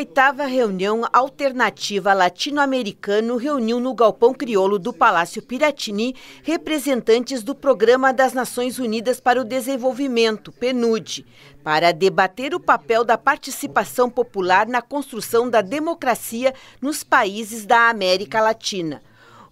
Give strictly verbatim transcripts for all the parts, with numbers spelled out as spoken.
oitava reunião Alternativa Latino-Americano reuniu no Galpão Crioulo do Palácio Piratini representantes do Programa das Nações Unidas para o Desenvolvimento, PNUD, para debater o papel da participação popular na construção da democracia nos países da América Latina.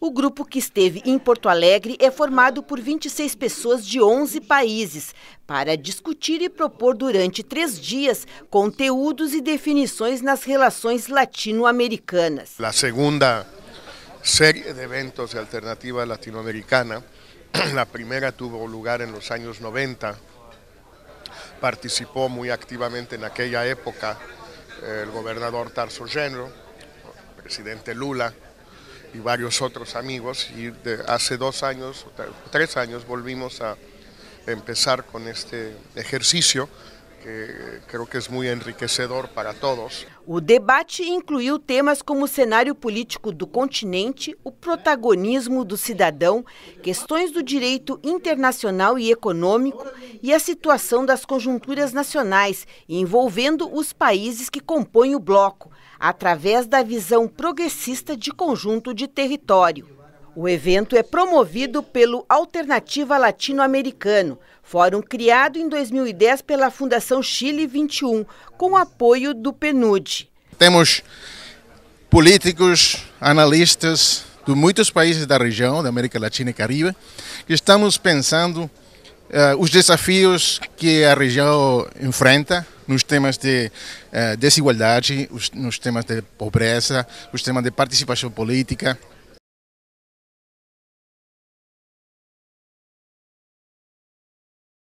O grupo que esteve em Porto Alegre é formado por vinte e seis pessoas de onze países para discutir e propor durante três dias conteúdos e definições nas relações latino-americanas. A segunda série de eventos de alternativa latino-americana, a primeira teve lugar nos anos noventa, participou muito activamente naquela época o governador Tarso Genro, o presidente Lula, y varios otros amigos, y de hace dos años, tres años, volvimos a empezar con este ejercicio que creo que es muy enriquecedor para todos. O debate incluiu temas como o cenário político do continente, o protagonismo do cidadão, questões do direito internacional e econômico e a situação das conjunturas nacionais, envolvendo os países que compõem o bloco, através da visão progressista de conjunto de território. O evento é promovido pelo Alternativa Latino-Americano, fórum criado em dois mil e dez pela Fundação Chile vinte e um, com apoio do PNUD. Temos políticos, analistas de muitos países da região, da América Latina e Caribe, que estamos pensando eh, os desafios que a região enfrenta nos temas de eh, desigualdade, os, nos temas de pobreza, os temas de participação política.